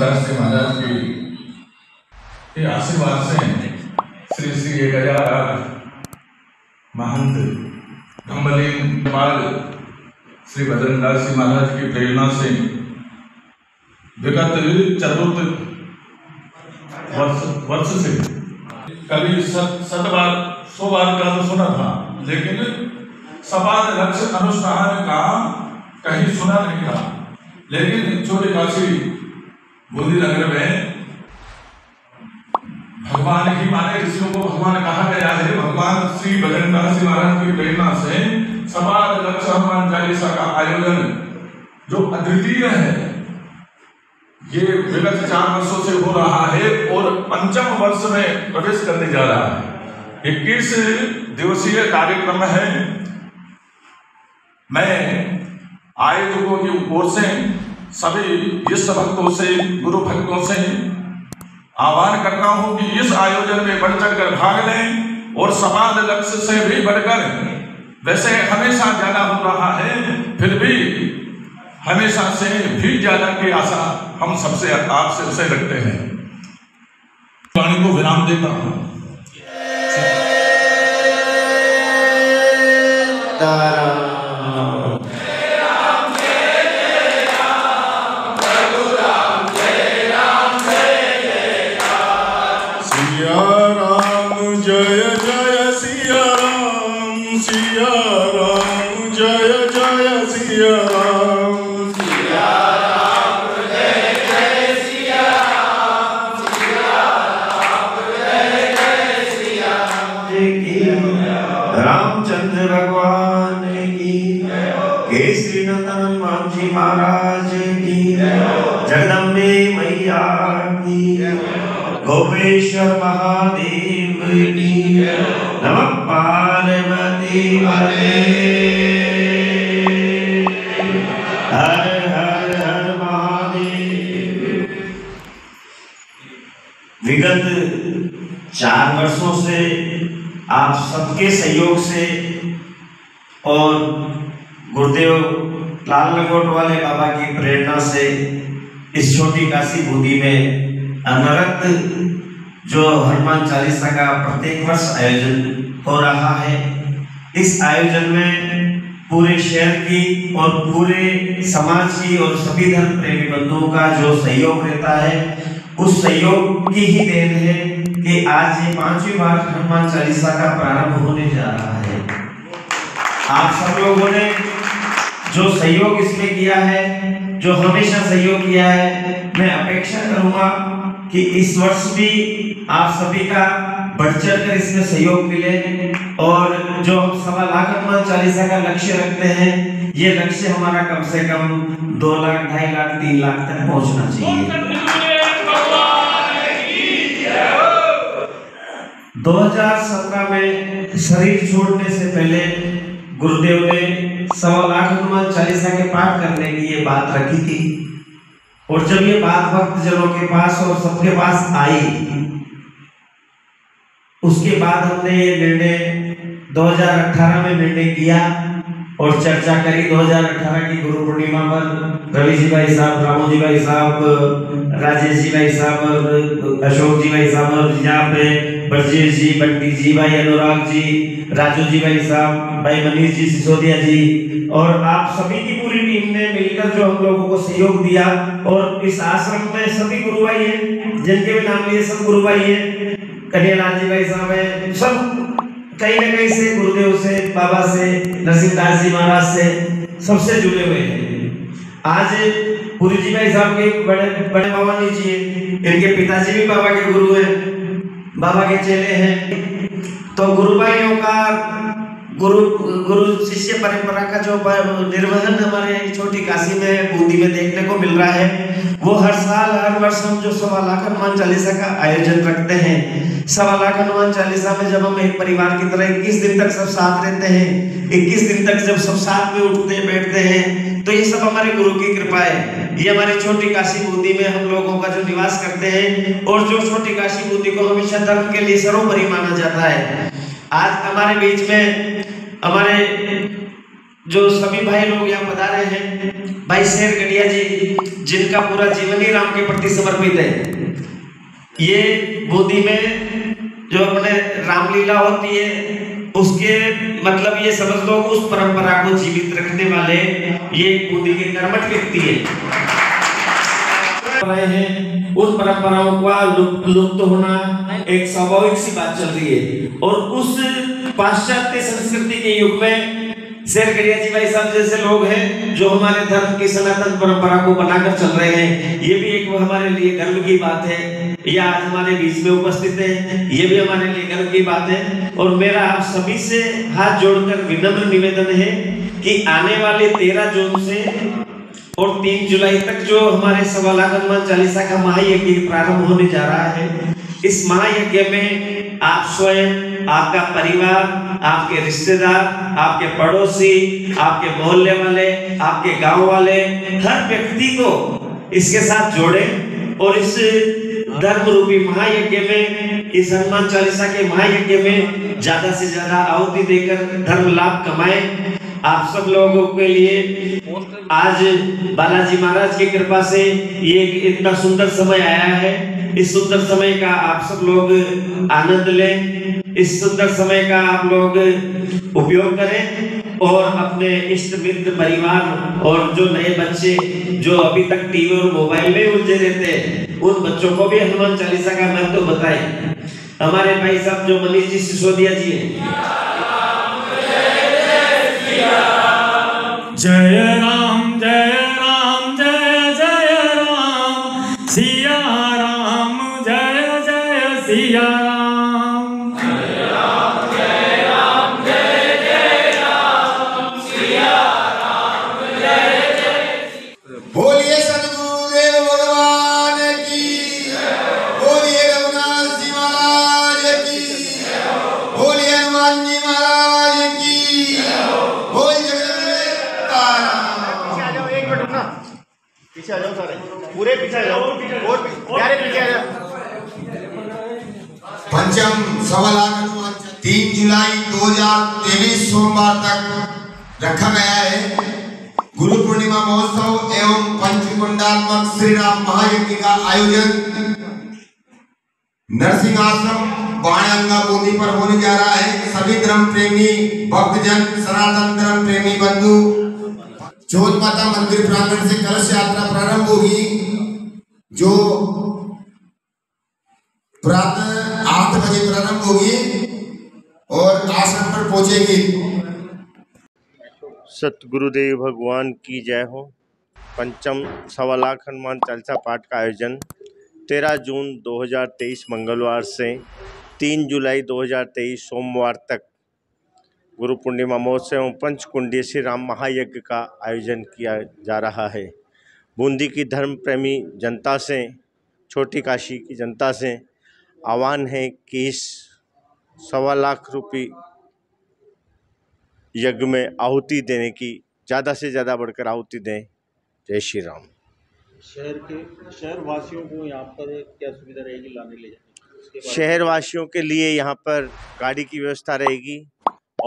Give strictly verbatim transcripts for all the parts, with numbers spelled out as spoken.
नरसिंह दास जी महाराज के आशीर्वाद से श्री श्री एक हजार आठ महंत धम्बलीन पाल श्री भजन दास जी महाराज की प्रेरणा से विगत चतुर्थ वर्ष वर्ष से कभी सत सत बार सौ बार का तो सुना था, लेकिन सपाद लक्ष्य अनुष्ठान का कहीं सुना नहीं था। लेकिन छोटी काशी बोधी नगर में भगवान की माने ऋषियों को भगवान कहा गया है। भगवान श्री भजन दास जी महाराज की प्रेरणा से सपाद लक्ष्य हनुमान चालीसा का आयोजन जो अद्वितीय है, ये विगत चार वर्षों से हो रहा है और पंचम वर्ष में प्रवेश करने जा रहा है। इक्कीस दिवसीय कार्यक्रम है। मैं आयोजकों की ओर से सभी इस भक्तों से, गुरु भक्तों से आह्वान करता हूं कि इस आयोजन में बढ़ चढ़ कर भाग लें और समाज लक्ष्य से भी बढ़कर, वैसे हमेशा ज्यादा हो रहा है, फिर भी हमेशा से भी ज्यादा की आशा हम सबसे आपसे उसे रखते हैं। वाणी को विराम देता हूं। चार वर्षों से आप सबके सहयोग से और गुरुदेव लाल लंगोट वाले बाबा की प्रेरणा से इस छोटी काशी बूंदी में अनरत जो हनुमान चालीसा का प्रत्येक वर्ष आयोजन हो रहा है, इस आयोजन में पूरे शहर की और पूरे समाज की और सभी धर्म प्रेमी बंधुओं का जो सहयोग रहता है, उस सहयोग की ही देन है कि आज ये पांचवी बार हनुमान चालीसा का प्रारंभ होने जा रहा है। आप सब लोगों ने जो सहयोग इसमें किया है, जो हमेशा सहयोग किया है, मैं अपेक्षा करूंगा कि इस वर्ष भी आप सभी का बढ़ चढ़ कर इसमें सहयोग मिले और जो हम सवा लाख हनुमान चालीसा का लक्ष्य रखते हैं, ये लक्ष्य हमारा कम से कम दो लाख ढाई लाख तीन लाख तक पहुँचना चाहिए। दो हज़ार सत्रह में शरीर छोड़ने से पहले गुरुदेव ने सवा लाख हनुमान चालीसा के पाठ करने की ये बात रखी थी और जब ये बात भक्तजनों के पास और सबके पास आई, उसके बाद हमने ये निर्णय दो हज़ार अठारह में निर्णय किया और चर्चा करी। दो हज़ार अठारह की गुरु पूर्णिमा पर रवि जी भाई साहब, रामू जी भाई साहब, राजेश जी भाई साहब और अशोक जी भाई साहब और यहाँ पे ब्रजेश जी, बंटी जी भाई, अनुराग जी, राजू जी भाई साहब, भाई मनीष जी सिसोदिया जी और आप सभी की पूरी टीम ने मिलकर जो हम लोगों को सहयोग दिया। और इस आश्रम में सभी गुरु भाई हैं, जिनके भी नाम लिए सब गुरु भाई हैं, कन्हैयालाल जी भाई साहब है, सब कहीं ना कहीं से गुरुदेव से, बाबा से, नरसिंह दास जी महाराज से सबसे जुड़े हुए हैं। आज गुरु जी भाई साहब के बड़े बड़े बाबा जी हैं, इनके पिताजी भी बाबा के गुरु हैं, बाबा के चेले हैं। तो गुरु भाइयों का गुरु गुरु शिष्य परंपरा का जो निर्वहन हमारे छोटी काशी में बूंदी में देखने को मिल रहा है, वो हर साल हर वर्ष हम जो सवा लाख हनुमान चालीसा का आयोजन रखते हैं, सवा लाख हनुमान चालीसा में जब हम एक परिवार की तरह इक्कीस दिन तक सब साथ रहते हैं, इक्कीस दिन तक जब सब साथ में उठते बैठते हैं, तो ये सब हमारे गुरु की कृपा है। ये हमारी छोटी काशी बूंदी में हम लोगों का जो निवास करते हैं और जो छोटी काशी बूंदी को हमेशा धर्म के लिए सर्वोपरि माना जाता है। आज हमारे बीच में हमारे जो सभी भाई लोग यहाँ बता रहे हैं, भाई शेर गड़िया जी जिनका पूरा जीवन ही राम के प्रति समर्पित है, ये बोधी में जो अपने रामलीला होती है उसके मतलब ये समझ लो उस परंपरा को जीवित रखने वाले ये बोधी के कर्मठ व्यक्ति है। उस परंपराओं का लुप्त होना एक स्वाभाविक सी बात चल रही है और उस पाश्चात्य संस्कृति के युग में शेर गड़िया जी भाई साहब जैसे लोग हैं जो हमारे धर्म की सनातन परंपरा को बनाकर चल रहे हैं, ये भी एक हमारे लिए गर्व की बात है। ये आज हमारे बीच में उपस्थित है, ये भी हमारे लिए गर्व की बात है। और मेरा आप सभी से हाथ जोड़कर विनम्र निवेदन है कि आने वाले तेरह जून से और तीन जुलाई तक जो हमारे सवा लाख हनुमान चालीसा का महायज्ञ प्रारंभ होने जा रहा है, इस महायज्ञ में आप स्वयं, आपका परिवार, आपके रिश्तेदार, आपके पड़ोसी, आपके मोहल्ले वाले, आपके गांव वाले, हर व्यक्ति को इसके साथ जोड़े और इस धर्म रूपी महायज्ञ में, इस हनुमान चालीसा के महायज्ञ में ज्यादा से ज्यादा आहुति देकर धर्म लाभ कमाए। आप सब लोगों के लिए आज बालाजी महाराज की कृपा से ये इतना सुंदर समय आया है, इस सुंदर समय का आप सब लोग आनंद लें, इस सुंदर समय का आप लोग उपयोग करें और अपने इष्ट मित्र परिवार और जो नए बच्चे जो अभी तक टीवी और मोबाइल में उलझे रहते हैं उन बच्चों को भी हनुमान चालीसा का महत्व बताएं। हमारे भाई साहब जो मनीष जी सिसोदिया जी हैं, जय राम जय राम जय जय राम, सिया राम जय जय सिया राम, जय राम जय राम जय जय राम, सिया राम जय जय। बोलिए सद्गुरुदेव भगवान की, बोलिए रघुनाथ जी महाराज की, बोलिए हनुमान जी महाराज की, बोलिए पीछे आ जाओ सारे, पूरे पीछे आ जाओ, और प्यारे पीछे आ जाओ। पंचम सवा लाख हनुमान तीन जुलाई दो हजार तेईस सोमवार तक रखा गया है। गुरु पूर्णिमा महोत्सव एवं पंचकुंडात्मक श्री राम महायज्ञ का आयोजन नरसिंह आश्रम बाण गंगा बोधी पर होने जा रहा है। सभी धर्म प्रेमी भक्तजन, सनातन धर्म प्रेमी बंधु, जोत माता मंदिर प्रांगण से कलश यात्रा प्रारंभ होगी जो प्रातः आठ बजे प्रारंभ होगी और आश्रम पर पहुंचेगी। सतगुरुदेव भगवान की जय हो। पंचम सवा लाख हनुमान चालीसा पाठ का आयोजन तेरह जून दो हजार तेईस मंगलवार से तीन जुलाई दो हजार तेईस सोमवार तक गुरु पूर्णिमा महोत्सव एवं पंचकुंडीय श्री राम महायज्ञ का आयोजन किया जा रहा है। बूंदी की धर्म प्रेमी जनता से, छोटी काशी की जनता से आह्वान है कि इस सवा लाख रूपी यज्ञ में आहुति देने की ज़्यादा से ज़्यादा बढ़कर आहुति दें। जय श्री राम। शहर के शहरवासियों को यहाँ पर क्या सुविधा रहेगी लाने ले जाने? शहरवासियों के लिए यहाँ पर गाड़ी की व्यवस्था रहेगी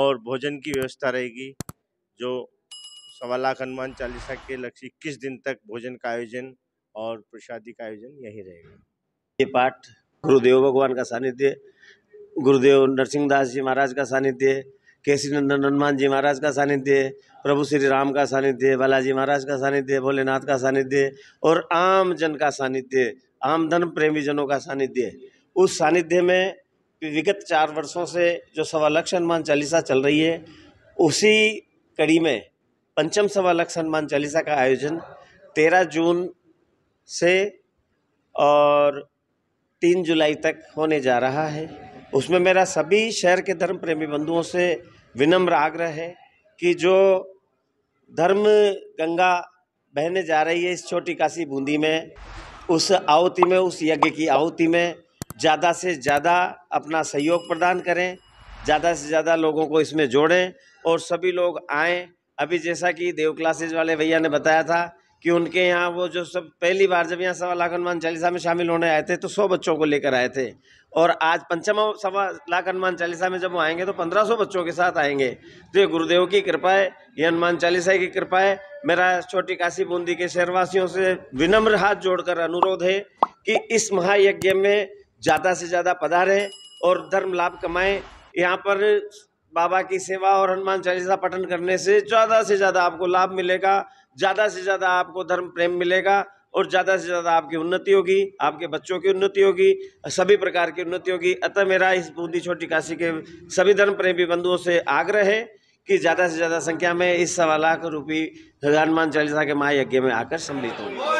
और भोजन की व्यवस्था रहेगी। जो सवा लाख हनुमान चालीसा के लक्ष्य इक्कीस दिन तक भोजन का आयोजन और प्रसादी का आयोजन यही रहेगा। ये पाठ गुरुदेव भगवान का सानिध्य, गुरुदेव नरसिंह दास जी महाराज का सानिध्य, केसी नंदन हनुमान जी महाराज का सानिध्य, प्रभु श्री राम का सानिध्य, बालाजी महाराज का सानिध्य, भोलेनाथ का सानिध्य और आम जन का सानिध्य, आम धन प्रेमी जनों का सानिध्य। उस सानिध्य में विगत चार वर्षों से जो सवा लाख हनुमान चालीसा चल रही है, उसी कड़ी में पंचम सवा लाख हनुमान चालीसा का आयोजन तेरह जून से और तीन जुलाई तक होने जा रहा है। उसमें मेरा सभी शहर के धर्म प्रेमी बंधुओं से विनम्र आग्रह है कि जो धर्म गंगा बहने जा रही है इस छोटी काशी बूंदी में, उस आहुति में, उस यज्ञ की आहुति में ज़्यादा से ज़्यादा अपना सहयोग प्रदान करें, ज़्यादा से ज़्यादा लोगों को इसमें जोड़ें और सभी लोग आएँ। अभी जैसा कि देव क्लासेज वाले भैया ने बताया था कि उनके यहाँ वो जो सब पहली बार जब यहाँ सवा लाख हनुमान चालीसा में शामिल होने आए थे तो सौ बच्चों को लेकर आए थे, और आज पंचमा सवा लाख हनुमान चालीसा में जब वो आएंगे तो पंद्रह सौ बच्चों के साथ आएंगे। तो ये गुरुदेव की कृपा है, ये हनुमान चालीसा की कृपा है। मेरा छोटी काशी बूंदी के शहरवासियों से विनम्र हाथ जोड़कर अनुरोध है कि इस महायज्ञ में ज़्यादा से ज़्यादा पधारें और धर्म लाभ कमाएं। यहाँ पर बाबा की सेवा और हनुमान चालीसा पठन करने से ज़्यादा से ज़्यादा आपको लाभ मिलेगा, ज़्यादा से ज़्यादा आपको धर्म प्रेम मिलेगा और ज़्यादा से ज़्यादा आपकी उन्नति होगी, आपके बच्चों की उन्नति होगी, सभी प्रकार की उन्नति होगी। अतः मेरा इस बूंदी छोटी काशी के सभी धर्म प्रेमी बंधुओं से आग्रह है कि ज़्यादा से ज़्यादा संख्या में इस सवा लाख रूपी हनुमान चालीसा के महायज्ञ में आकर सम्मिलित होंगे।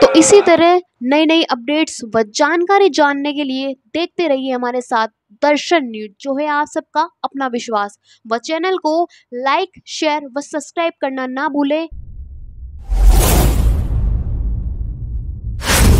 तो इसी तरह नई नई अपडेट्स व जानकारी जानने के लिए देखते रहिए हमारे साथ दर्शन न्यूज़, जो है आप सबका अपना विश्वास। व चैनल को लाइक शेयर व सब्सक्राइब करना ना भूलें।